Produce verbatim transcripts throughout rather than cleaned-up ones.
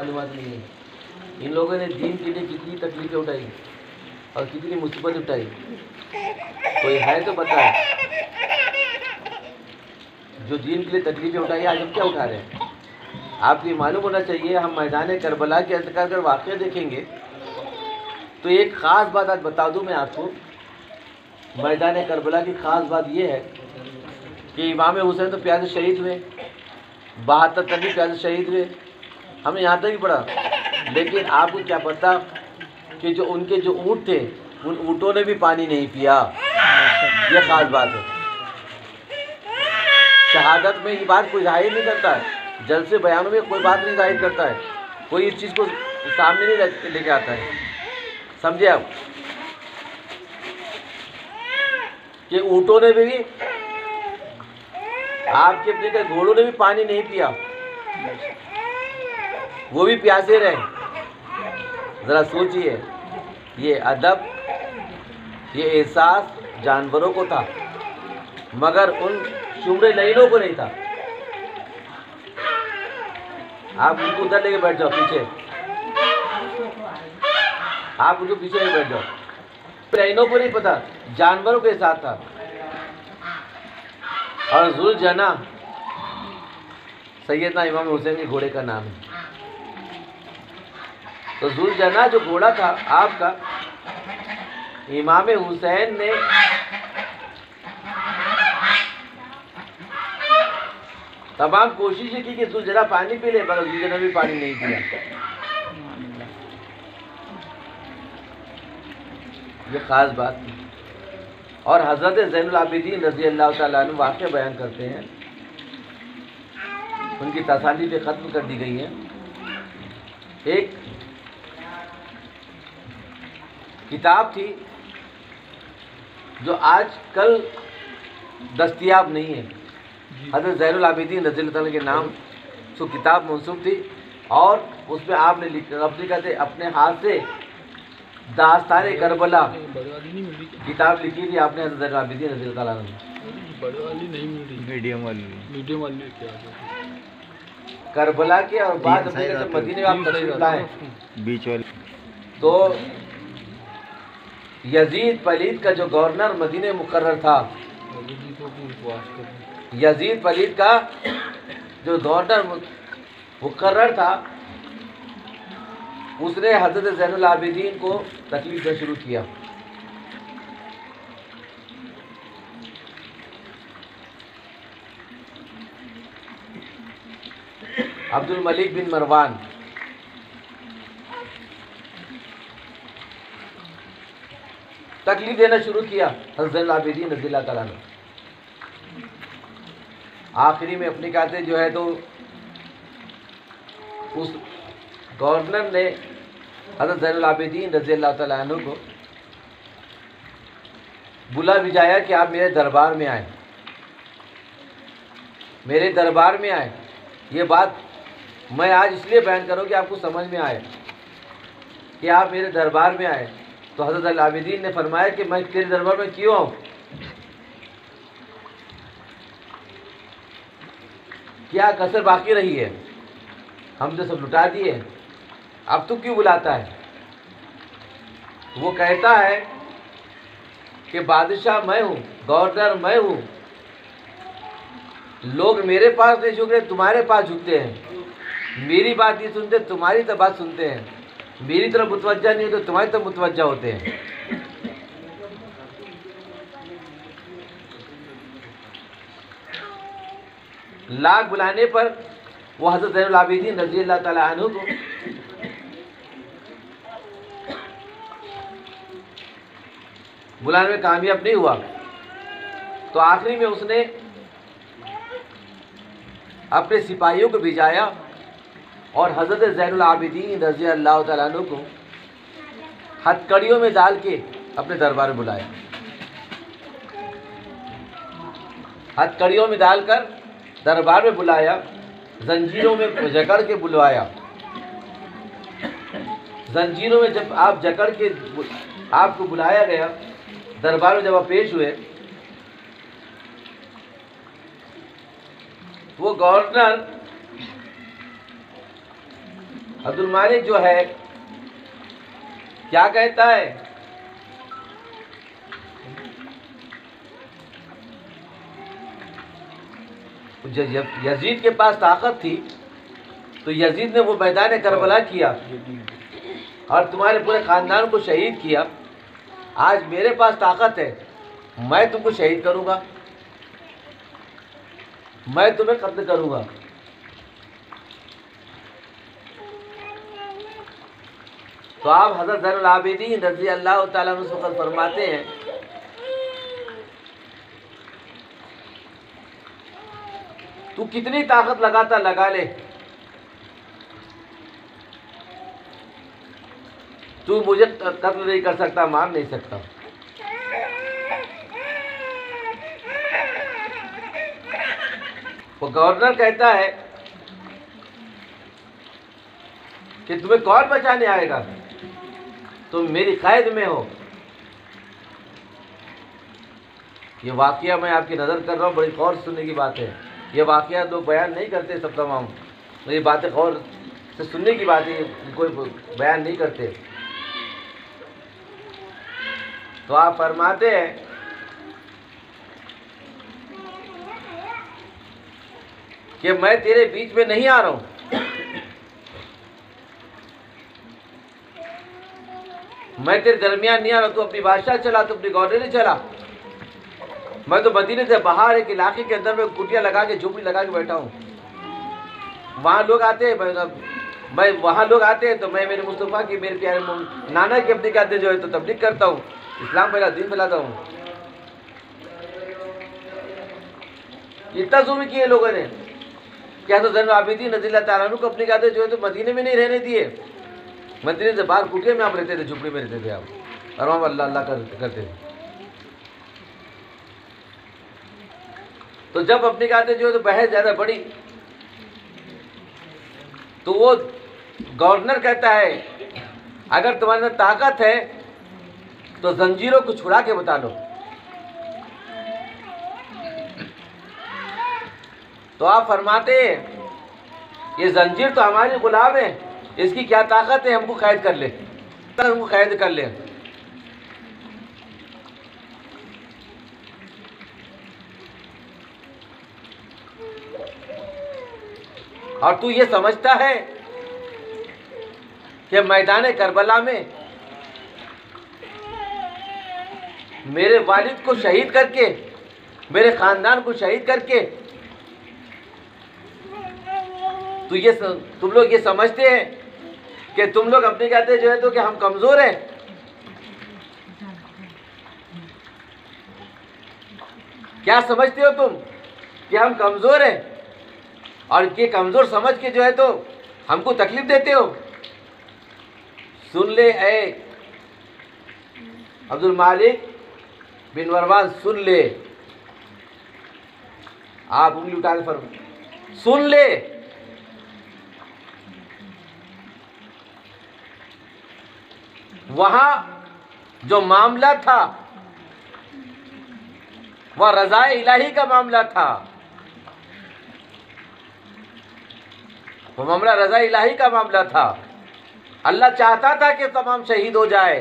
मालूमात नहीं है। इन लोगों ने दीन के लिए कितनी तकलीफें उठाई और कितनी मुसीबत उठाई, कोई है तो बताए जो दीन के लिए तकलीफें उठाई, आज हम क्या उठा रहे हैं? आपको मालूम होना चाहिए, हम मैदान करबला के अंतर्गत अगर वाक़या देखेंगे तो एक ख़ास बात आज बता दूं मैं आपको। मैदान करबला की ख़ास बात यह है कि इमाम हुसैन तो प्यासे शहीद हुए, बहत्तर तक भी प्यासे शहीद हुए, हमने यहाँ तक ही पढ़ा। लेकिन आपको क्या पता कि जो उनके जो ऊँट थे उन ऊँटों ने भी पानी नहीं पिया। यह ख़ास बात है। शहादत में ये बात कोई जाहिर नहीं करता है, जलसे बयानों में कोई बात नहीं जाहिर करता है, कोई इस चीज़ को सामने नहीं लेके आता है। समझे आप कि ऊँटों ने भी, आपके अपने के घोड़ों ने भी पानी नहीं पिया, वो भी प्यासे रहे। ज़रा सोचिए, ये अदब, ये एहसास जानवरों को था मगर उन शुमरे नईनों को नहीं था। आप उनको उधर लेके बैठ जाओ पीछे, आप उनको पीछे लेके बैठ जाओ। नईनों को नहीं पता, जानवरों के साथ था। और जुलजना सैयदना इमाम हुसैन के घोड़े का नाम है। तो जुलजना जो घोड़ा था आपका, इमाम हुसैन ने तमाम कोशिशें की कि जुलजना पानी पी ले, मगर जुलजना भी पानी नहीं पिया। ये खास बात थी। और हज़रत ज़ैनुल आबिदीन रज़ी अल्लाह ताला अन्हु वाक़या बयान करते हैं, उनकी तसानीफ़ ख़त्म कर दी गई हैं। एक किताब थी जो आज कल दस्तियाब नहीं है, हज़रत ज़ैनुल आबिदीन रज़ी अल्लाह ताला के नाम सो किताब मंसूब थी। और उसमें आपने लिखा थे अपने हाथ से दास्तान करबला किताब लिखी थी आपने हज़रत आबिदीन रज़ी अल्लाह ताला ने। करबला के और बाद मदीने में आप तशरीफ लाए तो यजीद पलीद का जो गवर्नर मदीने मुकर्रर था, यजीद पलीद का जो गवर्नर मुकर्रर था, उसने हज़रत ज़ैनुल आबिदीन को तकलीफ देना शुरू किया। अब्दुल मलिक बिन मरवान तकलीफ देना शुरू किया हज़रत ज़ैनुल आबिदीन रज़ी अल्लाह ताला ने। आखिरी में अपनी कहते जो है तो उस गवर्नर ने हज़रत ज़ैनुल आबिदीन रज़ी अल्लाह ताला अन्हु को बुला भिजाया कि आप मेरे दरबार में आए, मेरे दरबार में आए। ये बात मैं आज इसलिए बयान करूँ कि आपको समझ में आए कि आप मेरे दरबार में आए। तो हज़रत ज़ैनुल आबिदीन ने फरमाया कि मैं तेरे दरबार में क्यों आऊँ? क्या कसर बाकी रही है? हमने सब लुटा दिए, अब तू क्यों बुलाता है? वो कहता है कि बादशाह मैं हूँ, गवर्नर मैं हूँ, लोग मेरे पास नहीं झुक रहे, तुम्हारे पास झुकते हैं, मेरी बात नहीं सुनते, तुम्हारी तो बात सुनते हैं, मेरी तरफ मुतवज्जा नहीं होते, तुम्हारी तरफ मुतवज्जा होते हैं। लाख बुलाने पर वो हज़रत ज़ैनुल आबिदीन रज़ी अल्लाह ताला अन्हु को बुलाने में कामयाब नहीं हुआ। तो आखिरी में उसने अपने सिपाहियों को भिजाया और हज़रत ज़ैनुल आबिदीन रज़ी अल्लाह ताला अन्हु को हथकड़ियों में डाल के अपने दरबार में बुलाया। हथकड़ियों में डालकर दरबार में बुलाया, जंजीरों में जकड़ के बुलवाया। जंजीरों में जब आप जकड़ के आपको बुलाया गया, दरबार में जब आप पेश हुए, वो गवर्नर अब्दुल मालिक जो है क्या कहता है, जब यजीद के पास ताकत थी तो यजीद ने वो मैदान करबला किया और तुम्हारे पूरे खानदान को शहीद किया। आज मेरे पास ताकत है, मैं तुमको शहीद करूंगा, मैं तुम्हें कत्ल करूंगा। तो आप हज़रत ज़ैनुल आबिदीन रज़ी अल्लाह तआला अन्हु वक़्त फरमाते हैं तू कितनी ताकत लगाता लगा ले, तू मुझे कत्ल नहीं कर सकता, मार नहीं सकता। वो गवर्नर कहता है कि तुम्हें कौन बचाने आएगा, तुम मेरी कैद में हो। ये वाकया मैं आपकी नज़र कर रहा हूँ, बड़ी गौर सुनने की बात है। ये वाकया लोग बयान नहीं करते सब तमाम, ये बातें गौर से सुनने की बात है, कोई बयान नहीं करते। तो आप फरमाते हैं कि मैं तेरे बीच में नहीं आ रहा हूँ, मैं तेरे दरमियान नहीं आ रहा। तू अपनी बादशाह चला, तू अपनी गवर्नरी चला, मैं तो मदीने से बाहर एक इलाके के अंदर में कुटिया लगा के झोपड़ी लगा के बैठा हूँ। वहाँ लोग आते हैं, मैं, मैं वहाँ लोग आते हैं तो मैं मेरे मुस्तफ़ा की, मेरे प्यारे नाना की अपनी कहते जो है तो तबलीग करता हूँ, इस्लाम फैला, दीन फैलाता हूँ। इतना जुल्म किए लोगों ने क्या तो ज़ैनुल आबिदीन रज़ियल्लाहु तआला अन्हु को अपनी कहते जो है तो मदीने में नहीं रहने दिए, मदीने से बाहर कुटिया में आप रहते थे, झुपड़ी में रहते थे आप, और वहाँ अल्लाह अल्लाह करते थे। तो जब अपनी कहते जो है तो बहस ज़्यादा बढ़ी तो वो गवर्नर कहता है अगर तुम्हारे अंदर ताकत है तो जंजीरों को छुड़ा के बता दो। तो आप फरमाते ये जंजीर तो हमारी गुलाम है, इसकी क्या ताकत है, हमको कैद कर ले, हमको कैद कर ले। और तू ये समझता है कि मैदान करबला में मेरे वालिद को शहीद करके, मेरे खानदान को शहीद करके तो ये तुम लोग ये समझते हैं कि तुम लोग अपने कहते जो है तो कि हम कमज़ोर हैं। क्या समझते हो तुम कि हम कमज़ोर हैं और ये कमज़ोर समझ के जो है तो हमको तकलीफ देते हो। सुन ले ऐ अब्दुल मालिक बिन मरवान, सुन ले, आप उंगली उठा के फरमाए सुन ले, वहाँ जो मामला था वह रज़ाए इलाही का मामला था, वह मामला रज़ाए इलाही का मामला था। अल्लाह चाहता था कि तमाम शहीद हो जाए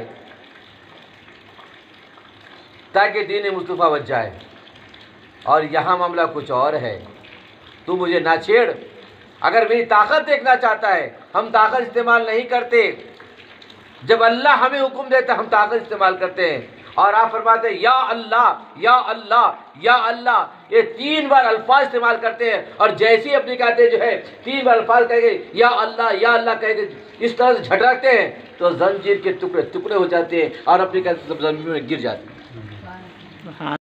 ताकि दीन मुस्तफ़ा बच जाए, और यहाँ मामला कुछ और है। तू मुझे ना छेड़, अगर मेरी ताकत देखना चाहता है, हम ताकत इस्तेमाल नहीं करते, जब अल्लाह हमें हुक्म देता हम ताकत इस्तेमाल करते हैं। और आप फरमाते हैं या अल्लाह या अल्लाह या अल्लाह, ये तीन बार अल्फाज इस्तेमाल करते हैं, और जैसे ही अपने कहते जो है तीन बार अल्फाज कहेंगे या अल्लाह या अल्लाह कहेंगे, इस तरह से झटकते हैं तो जंजीर के टुकड़े टुकड़े हो जाते हैं और अपने कहते जमीन में गिर जाते हैं।